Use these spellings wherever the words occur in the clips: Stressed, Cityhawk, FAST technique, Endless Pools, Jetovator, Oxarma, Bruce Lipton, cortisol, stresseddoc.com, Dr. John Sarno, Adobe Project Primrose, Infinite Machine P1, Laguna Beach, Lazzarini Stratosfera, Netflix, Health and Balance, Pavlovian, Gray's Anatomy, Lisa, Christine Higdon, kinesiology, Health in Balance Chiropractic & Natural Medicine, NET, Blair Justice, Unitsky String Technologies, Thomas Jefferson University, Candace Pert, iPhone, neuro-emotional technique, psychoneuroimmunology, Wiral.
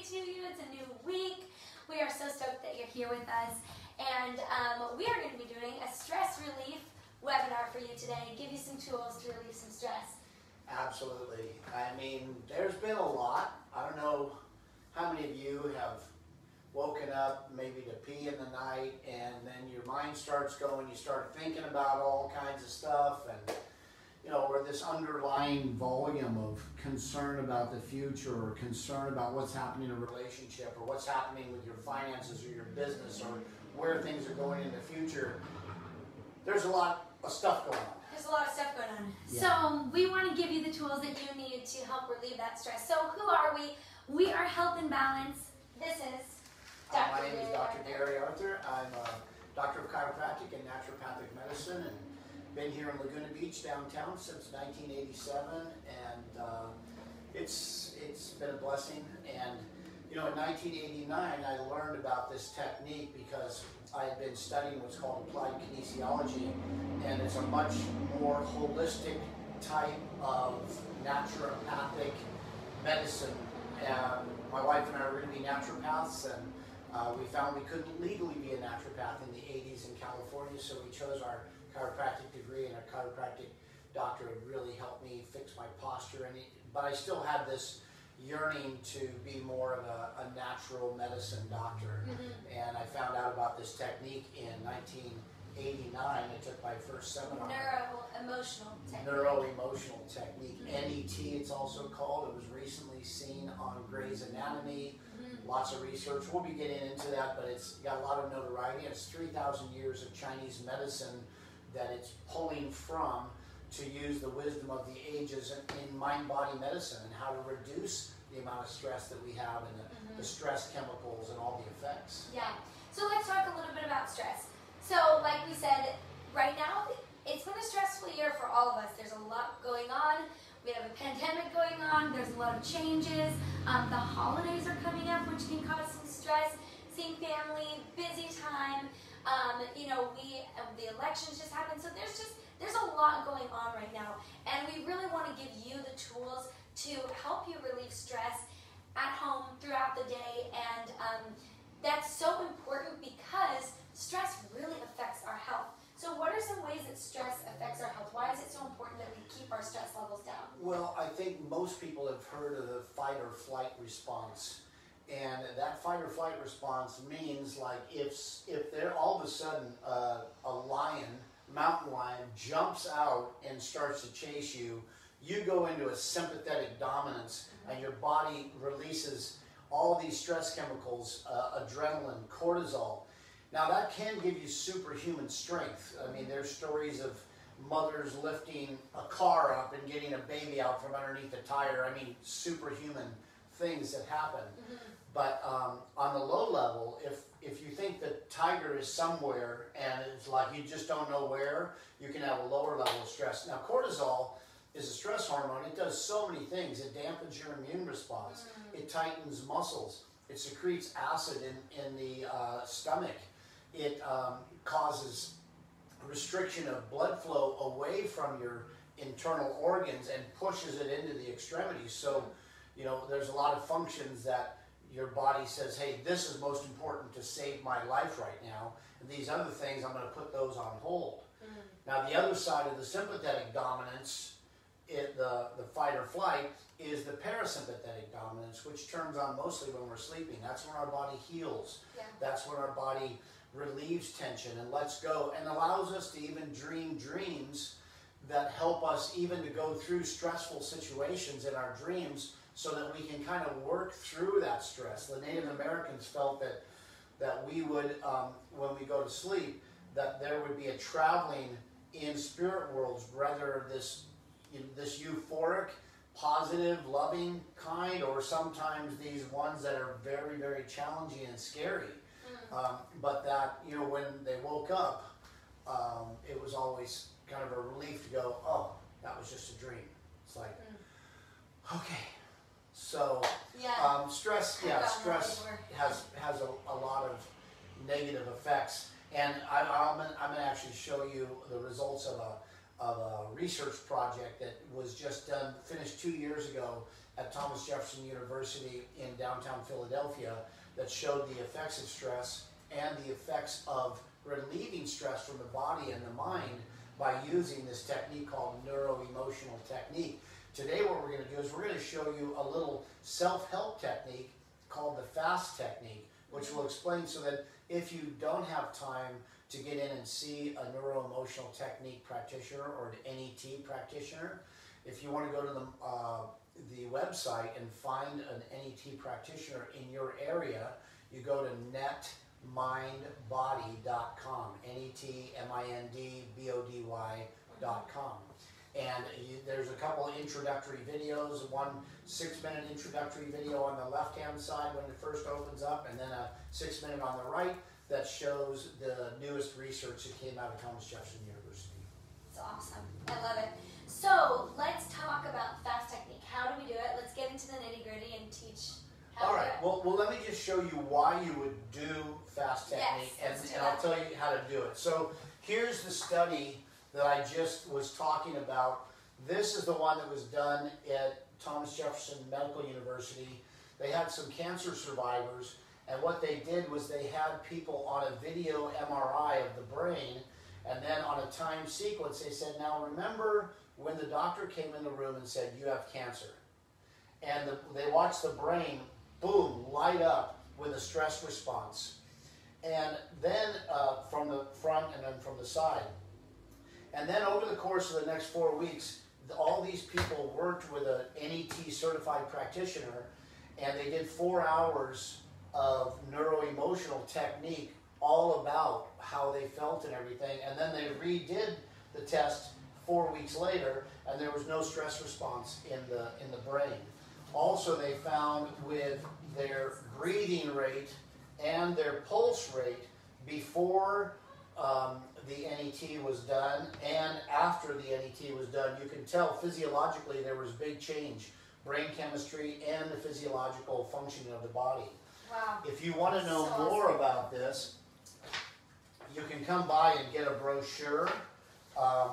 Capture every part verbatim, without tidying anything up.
Monday to you. It's a new week. We are so stoked that you're here with us. And um, we are going to be doing a stress relief webinar for you today. Give you some tools to relieve some stress. Absolutely. I mean, there's been a lot. I don't know how many of you have woken up maybe to pee in the night, and then your mind starts going, you start thinking about all kinds of stuff, and you know, or this underlying volume of concern about the future, or concern about what's happening in a relationship, or what's happening with your finances or your business, or where things are going in the future. There's a lot of stuff going on. There's a lot of stuff going on. Yeah. So we want to give you the tools that you need to help relieve that stress. So who are we? We are Health and Balance. This is Doctor Uh, my name is Doctor Gary Arthur. I'm a doctor of chiropractic and naturopathic medicine, and been here in Laguna Beach downtown since nineteen eighty-seven, and uh, it's it's been a blessing. And you know, in nineteen eighty-nine, I learned about this technique because I had been studying what's called applied kinesiology, and it's a much more holistic type of naturopathic medicine. And my wife and I are going to be naturopaths, and Uh, we found we couldn't legally be a naturopath in the eighties in California, so we chose our chiropractic degree, and our chiropractic doctor had really helped me fix my posture. And he, but I still had this yearning to be more of a, a natural medicine doctor. Mm-hmm. And I found out about this technique in nineteen eighty-nine. I took my first seminar. Neuro-emotional technique. Neuro-emotional technique, mm-hmm. N E T it's also called. It was recently seen on Gray's Anatomy. Lots of research. We'll be getting into that, but it's got a lot of notoriety. It's three thousand years of Chinese medicine that it's pulling from to use the wisdom of the ages in mind-body medicine and how to reduce the amount of stress that we have and the, mm-hmm. the stress chemicals and all the effects. Yeah. So let's talk a little bit about stress. So like we said, right now, it's been a stressful year for all of us. There's a lot going on. We have a pandemic going on, there's a lot of changes, um, the holidays are coming up, which can cause some stress, seeing family, busy time, um, you know, we uh, the elections just happened, so there's just, there's a lot going on right now, and we really want to give you the tools to help you relieve stress at home throughout the day, and um, that's so important because stress really affects our health. So what are some ways that stress affects our health? Why is it so important that we keep our stress levels down? Well, I think most people have heard of the fight or flight response. And that fight or flight response means like if, if there all of a sudden uh, a lion, mountain lion, jumps out and starts to chase you, you go into a sympathetic dominance, mm-hmm. and your body releases all these stress chemicals, uh, adrenaline, cortisol. Now that can give you superhuman strength. I mean, there's stories of mothers lifting a car up and getting a baby out from underneath the tire. I mean, superhuman things that happen. Mm-hmm. But um, on the low level, if, if you think the tiger is somewhere and it's like you just don't know where, you can have a lower level of stress. Now cortisol is a stress hormone. It does so many things. It dampens your immune response. Mm-hmm. It tightens muscles. It secretes acid in, in the uh, stomach. It um, causes restriction of blood flow away from your internal organs and pushes it into the extremities. So, you know, there's a lot of functions that your body says, hey, this is most important to save my life right now. And these other things, I'm going to put those on hold. Mm-hmm. Now, the other side of the sympathetic dominance, it, the, the fight or flight, is the parasympathetic dominance, which turns on mostly when we're sleeping. That's when our body heals. Yeah. That's when our body relieves tension and lets go and allows us to even dream dreams that help us even to go through stressful situations in our dreams so that we can kind of work through that stress. The Native Americans felt that that we would, um, when we go to sleep, that there would be a traveling in spirit worlds, whether this, you know, this euphoric, positive, loving kind, or sometimes these ones that are very, very challenging and scary. Um, but that, you know, when they woke up, um, it was always kind of a relief to go, oh, that was just a dream. It's like, mm. okay. So, yeah. um, stress, yeah, stress has, has a, a lot of negative effects. And I, I'm, I'm going to actually show you the results of a, of a research project that was just done, finished two years ago at Thomas Jefferson University in downtown Philadelphia that showed the effects of stress and the effects of relieving stress from the body and the mind by using this technique called neuro-emotional technique. Today what we're going to do is we're going to show you a little self-help technique called the FAST technique, which we'll explain so that if you don't have time to get in and see a neuro-emotional technique practitioner or an N E T practitioner, if you want to go to the, uh, the website and find an N E T practitioner in your area, you go to net mind body dot com, N E T M I N D B O D Y dot com. And you, there's a couple of introductory videos, one six-minute introductory video on the left-hand side when it first opens up, and then a six-minute on the right that shows the newest research that came out of Thomas Jefferson University. It's awesome. I love it. So let's talk about FAST technique. How do we do it? Let's get into the nitty-gritty and teach how All to right. do it. Well, well, let me just show you why you would do FAST technique, yes, and, and I'll tell you how to do it. So here's the study that I just was talking about. This is the one that was done at Thomas Jefferson Medical University. They had some cancer survivors, and what they did was they had people on a video M R I of the brain, and then on a time sequence they said, now remember when the doctor came in the room and said, you have cancer. And the, they watched the brain, boom, light up with a stress response. And then uh, from the front and then from the side. And then over the course of the next four weeks, all these people worked with an N E T certified practitioner, and they did four hours of neuro-emotional technique all about how they felt and everything. And then they redid the test four weeks later, and there was no stress response in the, in the brain. Also, they found with their breathing rate and their pulse rate before um, the N E T was done and after the N E T was done, you can tell physiologically there was big change, brain chemistry and the physiological functioning of the body. Wow. If you want to know so more awesome. about this, you can come by and get a brochure, um,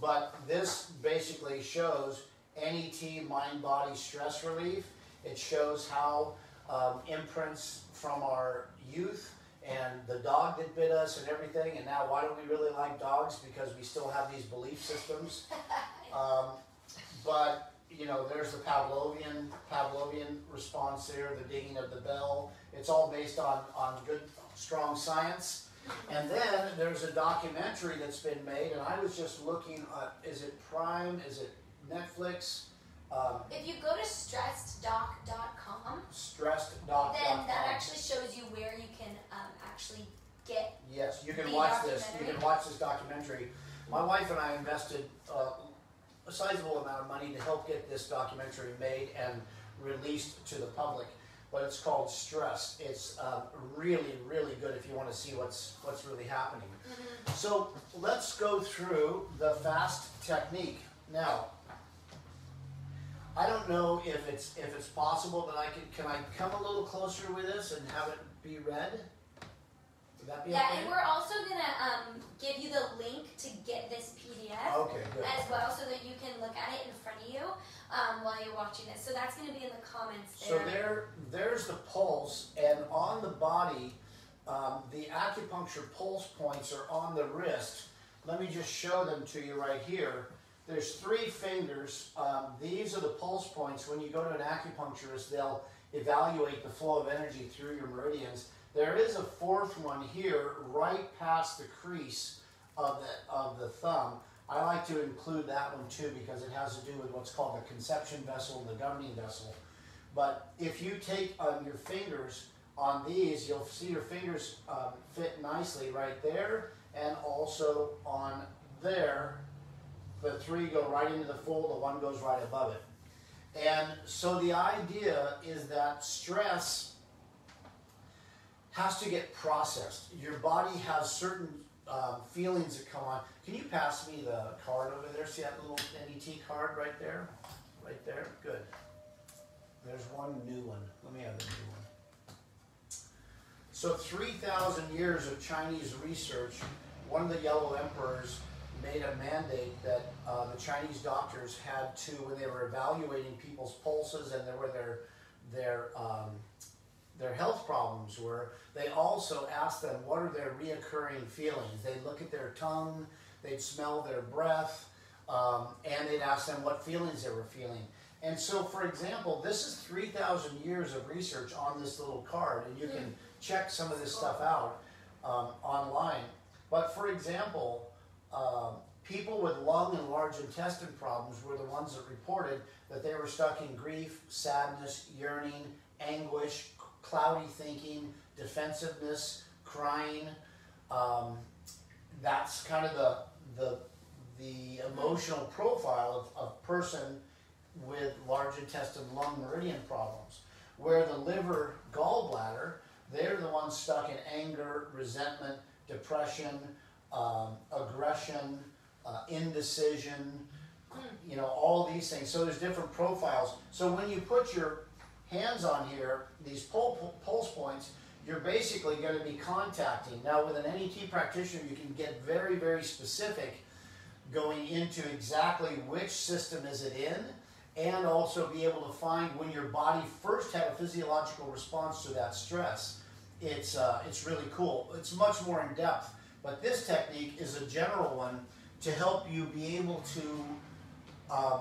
but this basically shows N E T mind-body stress relief. It shows how um, imprints from our youth and the dog that bit us and everything, and now why don't we really like dogs? Because we still have these belief systems. Um, but, you know, there's the Pavlovian, Pavlovian response there, the dinging of the bell. It's all based on, on good, strong science. And then there's a documentary that's been made, and I was just looking at, is it Prime, is it Netflix? Um, if you go to stressed doc dot com, stressed doc dot com, then that actually shows you where you can um, actually get. Yes, you can watch this. You can watch this documentary. My wife and I invested uh, a sizable amount of money to help get this documentary made and released to the public. But it's called Stressed. It's uh, really, really good if you want to see what's what's really happening. Mm-hmm. So let's go through the FAST technique now. I don't know if it's if it's possible that I can can I come a little closer with this and have it be read? Would that be yeah, okay? And we're also gonna um, give you the link to get this P D F okay, good. as well, so that you can look at it in front of you um, while you're watching this. So that's gonna be in the comments there. So there there's the pulse, and on the body, um, the acupuncture pulse points are on the wrist. Let me just show them to you right here. There's three fingers. Um, these are the pulse points. When you go to an acupuncturist, they'll evaluate the flow of energy through your meridians. There is a fourth one here, right past the crease of the, of the thumb. I like to include that one too because it has to do with what's called the conception vessel and the governing vessel. But if you take um, your fingers on these, you'll see your fingers um, fit nicely right there and also on there. The three go right into the fold, the one goes right above it. And so the idea is that stress has to get processed. Your body has certain um, feelings that come on. Can you pass me the card over there? See that little N E T card right there? Right there, good. There's one new one. Let me have the new one. So three thousand years of Chinese research, one of the Yellow Emperors made a mandate that uh, the Chinese doctors had to, when they were evaluating people's pulses and there were their their um, their health problems were, they also asked them what are their reoccurring feelings. They'd look at their tongue, they'd smell their breath, um, and they'd ask them what feelings they were feeling. And so, for example, this is three thousand years of research on this little card, and you can check some of this stuff out um, online. But for example, uh, people with lung and large intestine problems were the ones that reported that they were stuck in grief, sadness, yearning, anguish, cloudy thinking, defensiveness, crying. Um, that's kind of the the the emotional profile of a person with large intestine lung meridian problems. Where the liver, gallbladder, they're the ones stuck in anger, resentment, depression, um, aggression, uh, indecision, you know, all these things. So there's different profiles. So when you put your hands on here, these pul pulse points, you're basically going to be contacting. Now with an N E T practitioner, you can get very, very specific going into exactly which system is it in, and also be able to find when your body first had a physiological response to that stress. It's, uh, it's really cool. It's much more in depth, but this technique is a general one to help you be able to um,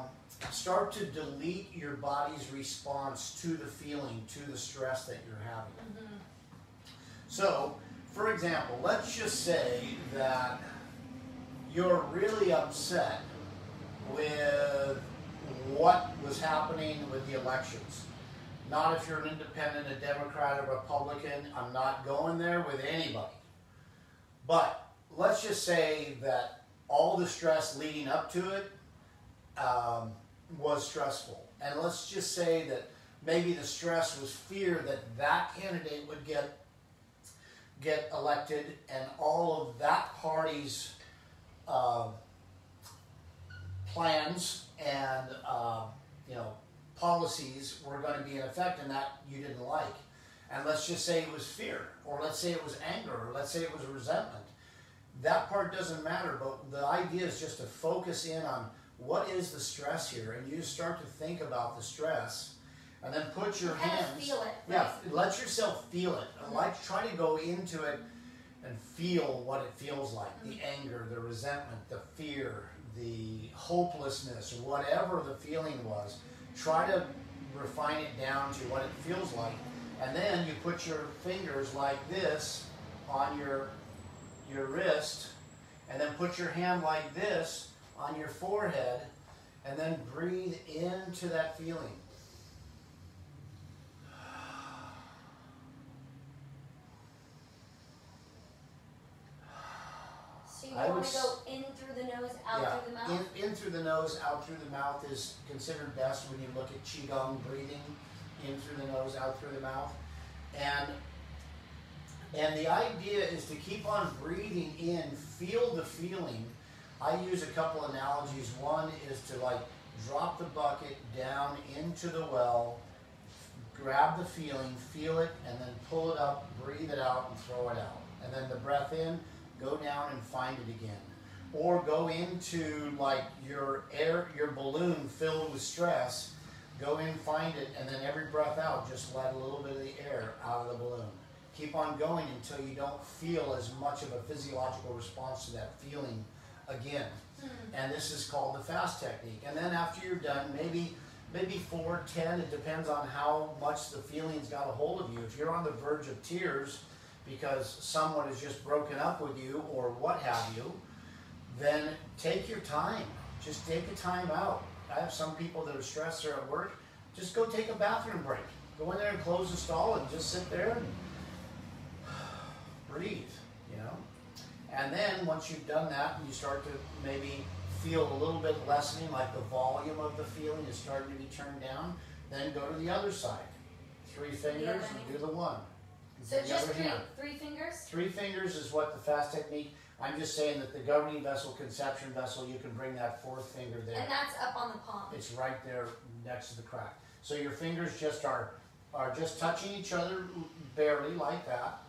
start to delete your body's response to the feeling, to the stress that you're having. Mm-hmm. So, for example, let's just say that you're really upset with what was happening with the elections. Not if you're an independent, a Democrat, a Republican. I'm not going there with anybody. But let's just say that all the stress leading up to it um, was stressful. And let's just say that maybe the stress was fear that that candidate would get, get elected, and all of that party's uh, plans and uh, you know, policies were going to be in effect and that you didn't like. And let's just say it was fear, or let's say it was anger, or let's say it was resentment. That part doesn't matter, but the idea is just to focus in on what is the stress here, and you start to think about the stress, and then put your hands... feel it. Yeah, let yourself feel it. Mm-hmm. Like, try to go into it and feel what it feels like. Mm-hmm. The anger, the resentment, the fear, the hopelessness, whatever the feeling was. Try to refine it down to what it feels like, and then you put your fingers like this on your your wrist, and then put your hand like this on your forehead, and then breathe into that feeling. So you I want would, to go in through the nose, out yeah, through the mouth? In, in through the nose, out through the mouth is considered best when you look at Qigong breathing, in through the nose, out through the mouth. And, and the idea is to keep on breathing in, feel the feeling. I use a couple analogies. One is to like drop the bucket down into the well, grab the feeling, feel it, and then pull it up, breathe it out, and throw it out. And then the breath in, go down and find it again. Or go into like your air, your balloon filled with stress, go in, find it, and then every breath out, just let a little bit of the air out of the balloon. Keep on going until you don't feel as much of a physiological response to that feeling again. Mm-hmm. And this is called the FAST technique. And then after you're done, maybe maybe four, ten, it depends on how much the feeling's got a hold of you. If you're on the verge of tears, because someone has just broken up with you or what have you, then take your time. Just take a time out. I have some people that are stressed or at work, just go take a bathroom break. Go in there and close the stall and just sit there and breathe, you know? And then once you've done that and you start to maybe feel a little bit lessening, like the volume of the feeling is starting to be turned down, then go to the other side. Three fingers and do the one. So just three, three fingers? Three fingers is what the FAST technique. I'm just saying that the governing vessel, conception vessel, you can bring that fourth finger there. And that's up on the palm. It's right there next to the crack. So your fingers just are, are just touching each other barely like that.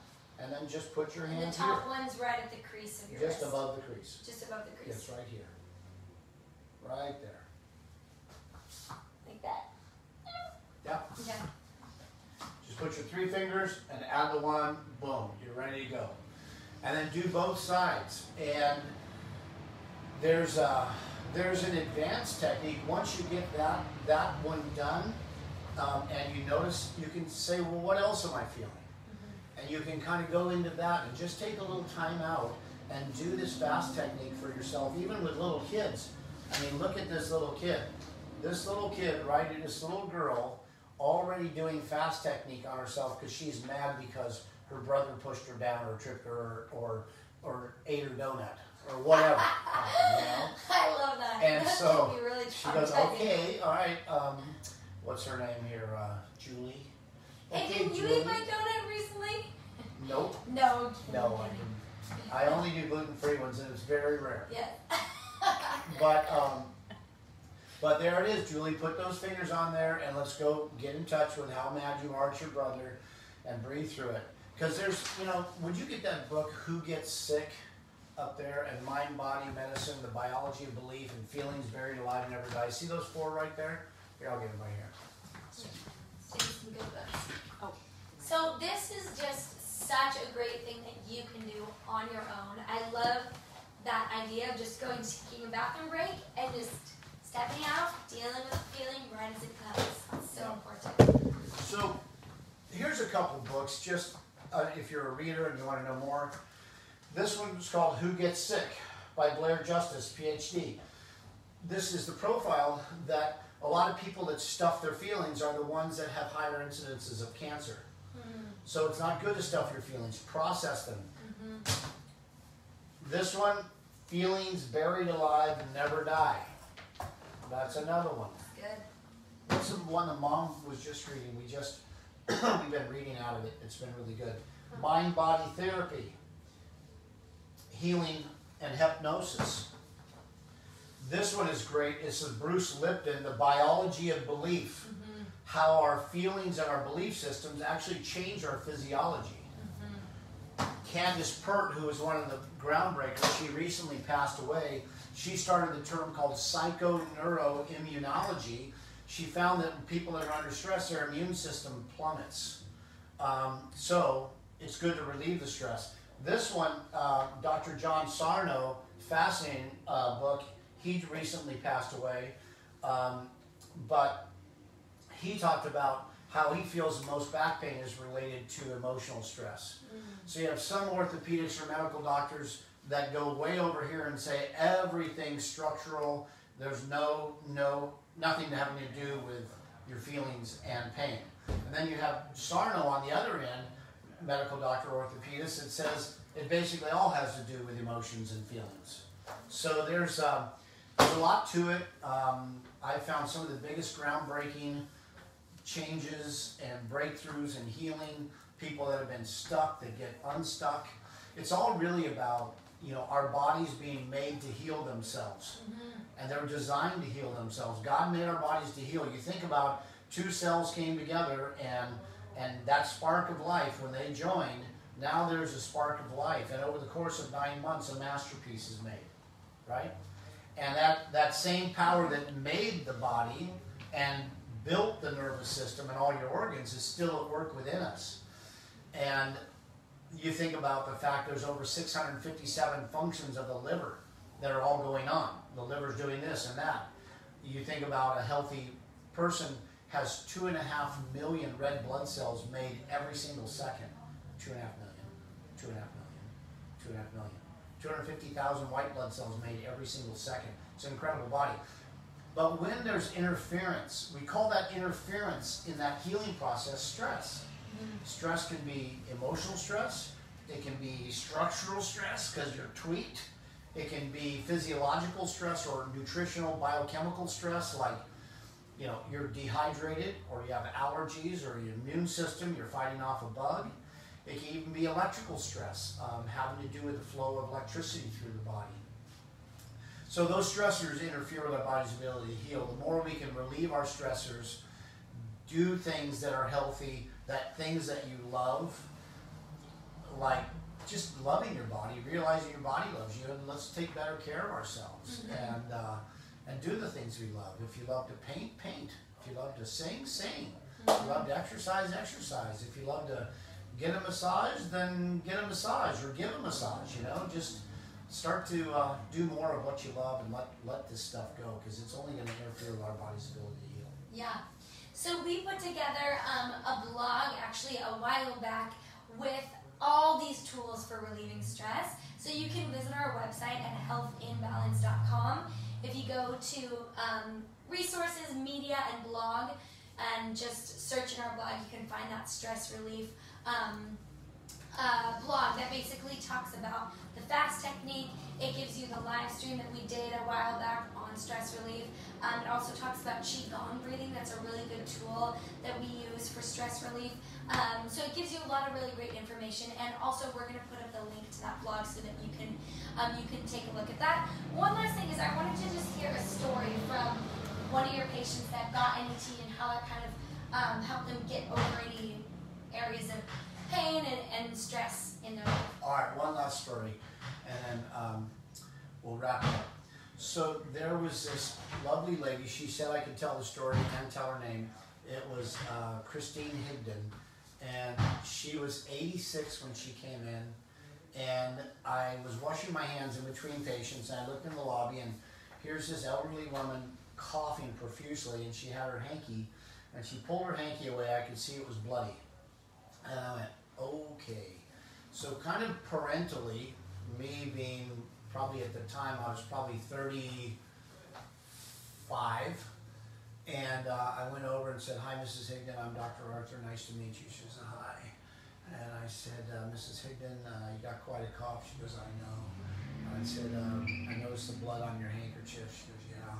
And then just put your hands here. The top here. One's right at the crease of your just wrist. Just above the crease. Just above the crease. Yes, right here. Right there. Like that. Yeah. Yeah. Just put your three fingers and add the one. Boom. You're ready to go. And then do both sides. And there's a, there's an advanced technique. Once you get that that one done, um, and you notice, you can say, well, what else am I feeling? And you can kind of go into that and just take a little time out and do this FAST technique for yourself, even with little kids. I mean, look at this little kid. This little kid, right, and this little girl already doing FAST technique on herself because she's mad because her brother pushed her down or tripped her or, or, or ate her donut or whatever. You know? I love that. And that so be really she goes, okay, all right, um, what's her name here? Uh, Julie? Okay, hey, didn't you Julie. eat my donut recently? Nope. No. No, I didn't. I only do gluten-free ones, and it's very rare. Yeah. but, um, but there it is, Julie. Put those fingers on there, and let's go get in touch with how mad you are at your brother and breathe through it. Because there's, you know, would you get that book, Who Gets Sick, up there, and Mind, Body, Medicine, The Biology of Belief, and Feelings Buried Alive and Never Die. See those four right there? Here, I'll get them right here. Some good books. Oh. So this is just such a great thing that you can do on your own. I love that idea of just going, taking a bathroom break and just stepping out, dealing with the feeling right as it comes. It's so important. So here's a couple books, just uh, if you're a reader and you want to know more. This one's called Who Gets Sick by Blair Justice, P H D. This is the profile that a lot of people that stuff their feelings are the ones that have higher incidences of cancer. Mm-hmm. So it's not good to stuff your feelings. Process them. Mm-hmm. This one, Feelings Buried Alive and Never Die. That's another one. Good. What's the one the mom was just reading? We just, we've been reading out of it. It's been really good. Mm-hmm. Mind-body therapy. Healing and hypnosis. This one is great. This is Bruce Lipton, The Biology of Belief. Mm-hmm. How our feelings and our belief systems actually change our physiology. Mm-hmm. Candace Pert, who was one of the groundbreakers, she recently passed away. She started the term called psychoneuroimmunology. She found that people that are under stress, their immune system plummets. Um, so it's good to relieve the stress. This one, uh, Doctor John Sarno, fascinating uh, book. He recently passed away, um, but he talked about how he feels the most back pain is related to emotional stress. Mm-hmm. So you have some orthopedics or medical doctors that go way over here and say everything's structural. There's no, no, nothing having to do with your feelings and pain. And then you have Sarno on the other end, medical doctor or orthopedist, that says it basically all has to do with emotions and feelings. So there's... Uh, There's a lot to it. Um, I found some of the biggest groundbreaking changes and breakthroughs and healing. People that have been stuck, that get unstuck. It's all really about, you know, our bodies being made to heal themselves. Mm-hmm. And they're designed to heal themselves. God made our bodies to heal. You think about two cells came together and, and that spark of life, when they joined, now there's a spark of life. And over the course of nine months, a masterpiece is made, right? And that, that same power that made the body and built the nervous system and all your organs is still at work within us. And you think about the fact there's over six hundred fifty-seven functions of the liver that are all going on. The liver's doing this and that. You think about a healthy person has two and a half million red blood cells made every single second. Two and a half million, two and a half million, two and a half million. two hundred fifty thousand white blood cells made every single second. It's an incredible body. But when there's interference, we call that interference in that healing process stress. Mm-hmm. Stress can be emotional stress. It can be structural stress because you're tweaked. It can be physiological stress or nutritional biochemical stress, like, you know, you're dehydrated or you have allergies or your immune system, you're fighting off a bug. It can even be electrical stress, um, having to do with the flow of electricity through the body. So those stressors interfere with our body's ability to heal. The more we can relieve our stressors, do things that are healthy, that things that you love, like just loving your body, realizing your body loves you, and let's take better care of ourselves mm-hmm. and uh, and do the things we love. If you love to paint, paint. If you love to sing, sing. Mm-hmm. If you love to exercise, exercise. If you love to get a massage, then get a massage or give a massage. You know, just start to uh, do more of what you love and let let this stuff go, because it's only going to interfere with our body's ability to heal. Yeah. So we put together um, a blog actually a while back with all these tools for relieving stress. So you can visit our website at health in balance dot com. If you go to um, resources, media, and blog, and just search in our blog, you can find that stress relief um, uh, blog that basically talks about the FAST technique. It gives you the live stream that we did a while back on stress relief. Um, it also talks about Qigong breathing. That's a really good tool that we use for stress relief. Um, so it gives you a lot of really great information, and also we're going to put up the link to that blog so that you can um, you can take a look at that. One last thing is I wanted to just hear a story from one of your patients that got N E T and how that kind of um, helped them get over any areas of pain and, and stress in their life. All right, one last story, and um, we'll wrap it up. So there was this lovely lady. She said I could tell the story and tell her name. It was uh, Christine Higdon, and she was eighty-six when she came in, and I was washing my hands in between patients, and I looked in the lobby, and here's this elderly woman coughing profusely, and she had her hanky, and she pulled her hanky away. I could see it was bloody, and I went, okay. So kind of parentally, me being probably at the time, I was probably thirty-five, and uh, I went over and said, "Hi, Missus Higdon, I'm Doctor Arthur, nice to meet you." She says, "Hi." And I said, uh, "Missus Higdon, uh, you got quite a cough." She goes, "I know." And I said, um, "I noticed the blood on your handkerchief." She goes, "Yeah."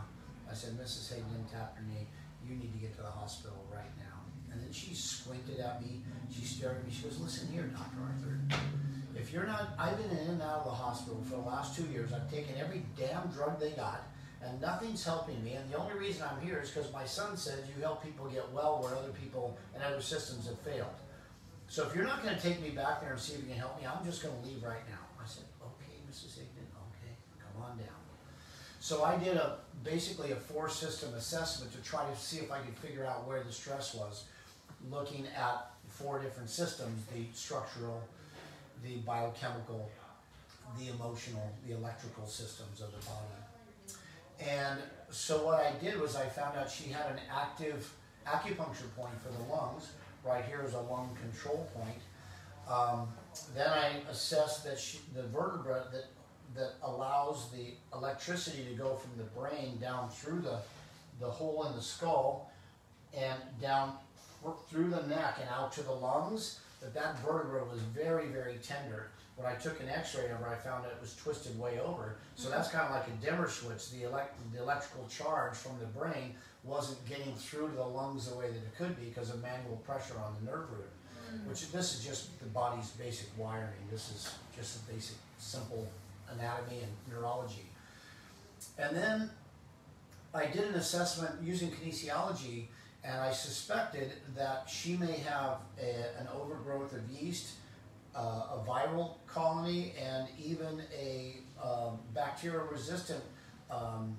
I said, "Missus Higdon tapped her knee. You need to get to the hospital right now." And then she squinted at me, she stared at me, she goes, "Listen here, Doctor Arthur. If you're not, I've been in and out of the hospital for the last two years. I've taken every damn drug they got, and nothing's helping me. And the only reason I'm here is because my son said you help people get well where other people and other systems have failed. So if you're not going to take me back there and see if you can help me, I'm just going to leave right now." I said, "Okay, Missus Higdon, okay, come on down." So I did a basically a four-system assessment to try to see if I could figure out where the stress was, looking at four different systems: the structural, the biochemical, the emotional, the electrical systems of the body. And so what I did was I found out she had an active acupuncture point for the lungs. Right here is a lung control point. Um, then I assessed that she, the vertebra that, that allows the electricity to go from the brain down through the, the hole in the skull and down through the neck and out to the lungs, that that vertebra was very, very tender. When I took an x-ray of her, I found it was twisted way over. So that's kind of like a dimmer switch. The, elect the electrical charge from the brain wasn't getting through to the lungs the way that it could be because of manual pressure on the nerve root, which this is just the body's basic wiring. This is just the basic, simple anatomy and neurology. And then I did an assessment using kinesiology, and I suspected that she may have a, an overgrowth of yeast, uh, a viral colony, and even a um, bacterial-resistant um,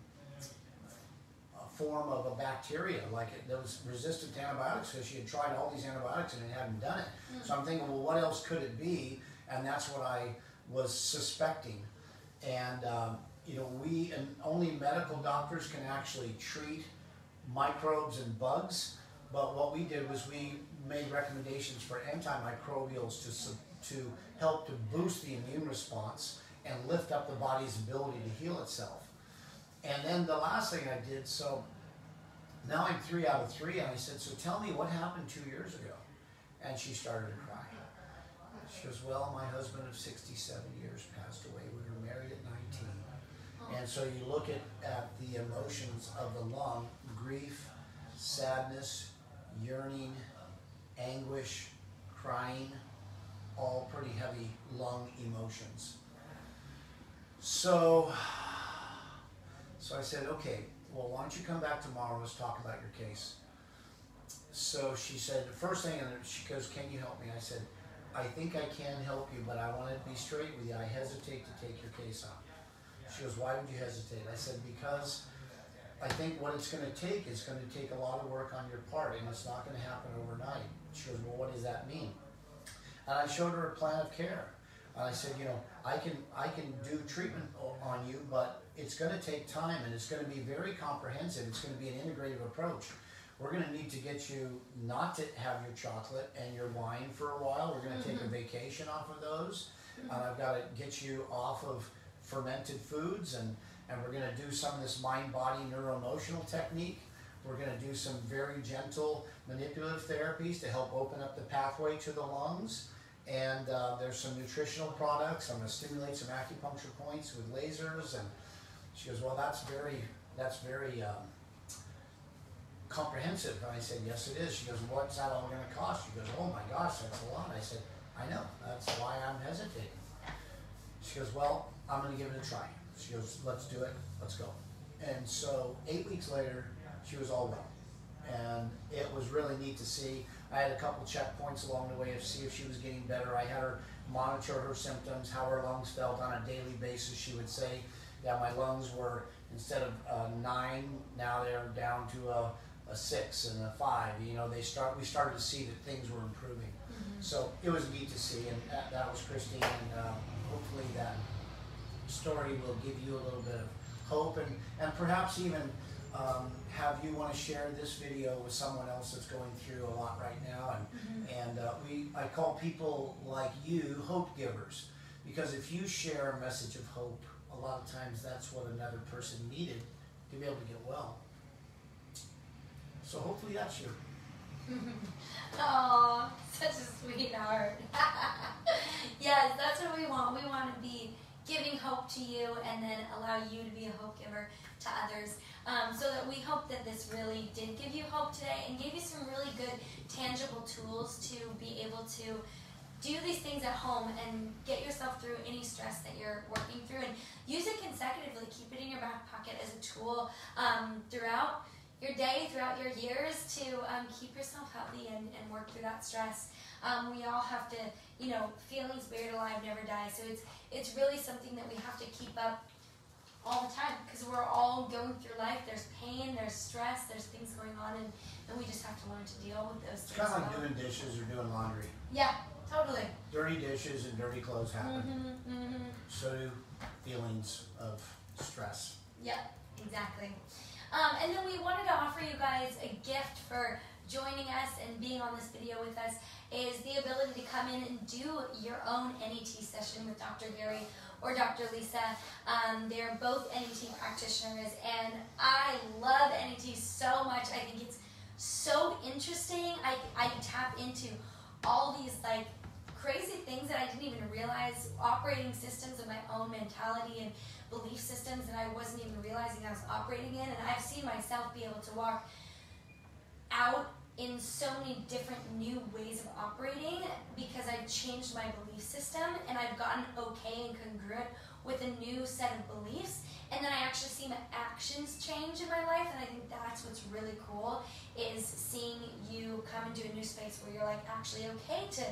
form of a bacteria, like it, that was resistant to antibiotics, because she had tried all these antibiotics and it hadn't done it. Mm-hmm. So I'm thinking, well, what else could it be? And that's what I was suspecting. And um, you know, we and only medical doctors can actually treat microbes and bugs, but what we did was we made recommendations for antimicrobials to, to help to boost the immune response and lift up the body's ability to heal itself. And then the last thing I did, so now I'm three out of three, and I said, "So tell me what happened two years ago?" And she started to cry. She goes, "Well, my husband of sixty-seven years passed away. We were married at nineteen. And so you look at, at the emotions of the lung: grief, sadness, yearning, anguish, crying, all pretty heavy lung emotions. So, so I said, "Okay, well, why don't you come back tomorrow? Let's talk about your case." So she said, the first thing, and she goes, "Can you help me?" I said, I think I can help you, but I want to be straight with you. I hesitate to take your case on. She goes, why would you hesitate? I said, because I think what it's going to take is going to take a lot of work on your part, and it's not going to happen overnight. She goes, well, what does that mean? And I showed her a plan of care. And I said, you know, I can, I can do treatment on you, but it's going to take time, and it's going to be very comprehensive. It's going to be an integrative approach. We're going to need to get you not to have your chocolate and your wine for a while. We're going to take a vacation off of those. And I've got to get you off of fermented foods, and, and we're going to do some of this mind-body neuro-emotional technique. We're going to do some very gentle manipulative therapies to help open up the pathway to the lungs. And uh, there's some nutritional products. I'm going to stimulate some acupuncture points with lasers. And she goes, well, that's very, that's very um, comprehensive. And I said, yes, it is. She goes, what's that all going to cost? She goes, oh my gosh, that's a lot. I said, I know. That's why I'm hesitating. She goes, well, I'm going to give it a try. She goes, let's do it. Let's go. And so eight weeks later, she was all well. And it was really neat to see. I had a couple checkpoints along the way to see if she was getting better. I had her monitor her symptoms, how her lungs felt on a daily basis. She would say, yeah, my lungs were, instead of uh, nine, now they're down to a, a six and a five. You know, they start. We started to see that things were improving. Mm-hmm. So it was neat to see, and that, that was Christine. And uh, hopefully that story will give you a little bit of hope, and, and perhaps even Um, have you want to share this video with someone else that's going through a lot right now. And, mm-hmm. and uh, we, I call people like you hope givers, because if you share a message of hope, a lot of times that's what another person needed to be able to get well. So hopefully that's you. Oh, such a sweetheart. Yes, that's what we want. We want to be giving hope to you, and then allow you to be a hope giver to others. Um, so that we hope that this really did give you hope today, and gave you some really good tangible tools to be able to do these things at home and get yourself through any stress that you're working through, and use it consecutively. Keep it in your back pocket as a tool um, throughout your day, throughout your years, to um, keep yourself healthy and, and work through that stress. Um, we all have to, you know, feelings buried alive never die. So it's, it's really something that we have to keep up all the time, because we're all going through life. There's pain, there's stress, there's things going on, and, and we just have to learn to deal with those things. It's kind of like doing dishes or doing laundry. Yeah, totally. Dirty dishes and dirty clothes happen. Mm-hmm, mm-hmm. So do feelings of stress. Yeah, exactly. Um, and then we wanted to offer you guys a gift for joining us and being on this video with us, is the ability to come in and do your own N E T session with Doctor Gary or Doctor Lisa. Um, they're both N E T practitioners, and I love N E T so much. I think it's so interesting. I, I tap into all these like crazy things that I didn't even realize, operating systems of my own mentality and belief systems that I wasn't even realizing I was operating in. And I've seen myself be able to walk out in so many different new ways of operating, because I've changed my belief system, and I've gotten okay and congruent with a new set of beliefs, and then I actually see my actions change in my life. And I think that's what's really cool, is seeing you come into a new space where you're like actually okay to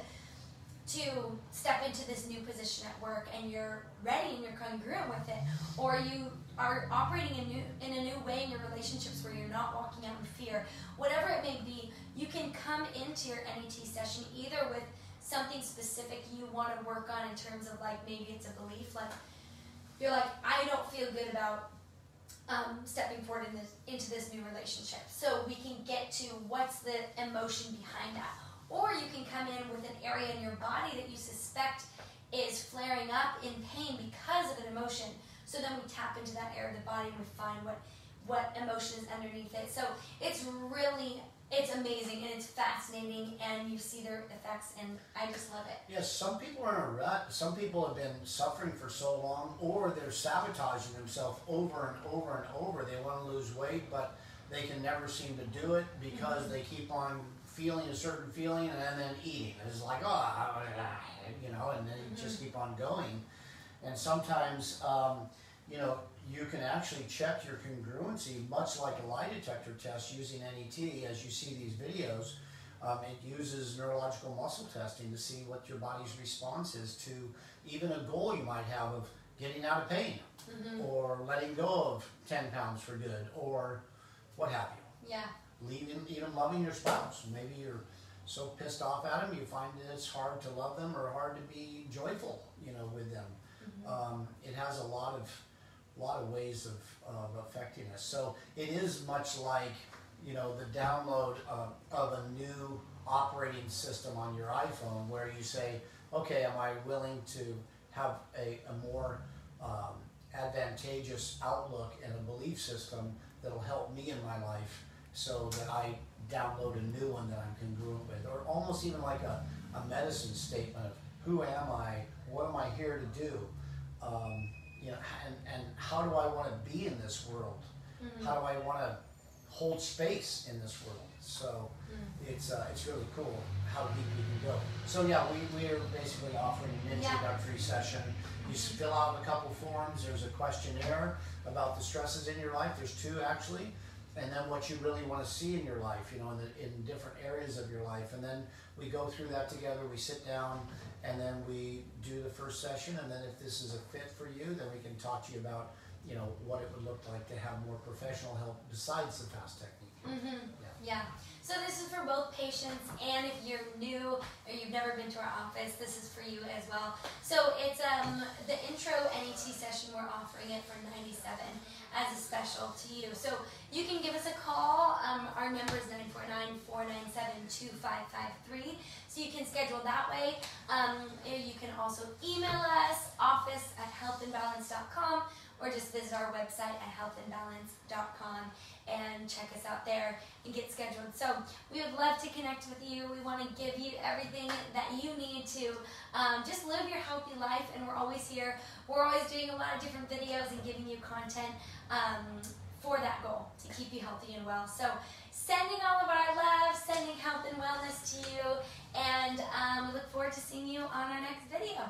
to step into this new position at work, and you're ready and you're congruent with it, or you are operating in, new, in a new way in your relationships where you're not walking out in fear. Whatever it may be, you can come into your N E T session either with something specific you want to work on in terms of like, maybe it's a belief, like you're like, I don't feel good about um, stepping forward in this, into this new relationship. So we can get to what's the emotion behind that. Or you can come in with an area in your body that you suspect is flaring up in pain because of an emotion. So then we tap into that area of the body and we find what, what emotion is underneath it. So it's really, it's amazing, and it's fascinating, and you see their effects, and I just love it. Yes, some people are in a rut. Some people have been suffering for so long, or they're sabotaging themselves over and over and over. They want to lose weight, but they can never seem to do it, because mm-hmm. they keep on feeling a certain feeling and then eating. It's like, oh, you know, and then you mm-hmm. just keep on going. And sometimes, um, you know, you can actually check your congruency, much like a lie detector test using N E T, as you see these videos. Um, it uses neurological muscle testing to see what your body's response is to even a goal you might have of getting out of pain, mm-hmm. or letting go of ten pounds for good, or what have you. Yeah. Leaving, even loving your spouse. Maybe you're so pissed off at them, you find that it's hard to love them or hard to be joyful, you know, with them. Mm-hmm. um, it has a lot of lot of ways of, of affecting us. So it is much like, you know, the download of, of a new operating system on your iPhone, where you say, okay, am I willing to have a, a more um, advantageous outlook and a belief system that'll help me in my life, so that I download a new one that I'm congruent with, or almost even like a, a medicine statement of who am I, what am I here to do, um, you know, and, and how do I want to be in this world, mm-hmm. how do I want to hold space in this world. So mm. it's uh, it's really cool how deep we can go. So yeah, we, we are basically offering an introductory yeah. session. You fill out a couple forms. There's a questionnaire about the stresses in your life. There's two actually, and then what you really want to see in your life, you know, in, the, in different areas of your life. And then we go through that together. We sit down, and then we do the first session. And then if this is a fit for you, then we can talk to you about, you know, what it would look like to have more professional help besides the FAST technique. Mm-hmm. Yeah. Yeah. So this is for both patients, and if you're new or you've never been to our office, this is for you as well. So it's um, the intro N E T session. We're offering it for ninety-seven as a special to you. So you can give us a call. Um, our number is nine four nine, four nine seven, two five five three. So you can schedule that way. Um, you can also email us, office at health and balance dot com. Or just visit our website at health and balance dot com and check us out there and get scheduled. So we would love to connect with you. We want to give you everything that you need to um, just live your healthy life, and we're always here. We're always doing a lot of different videos and giving you content um, for that goal, to keep you healthy and well. So sending all of our love, sending health and wellness to you, and um, we look forward to seeing you on our next video.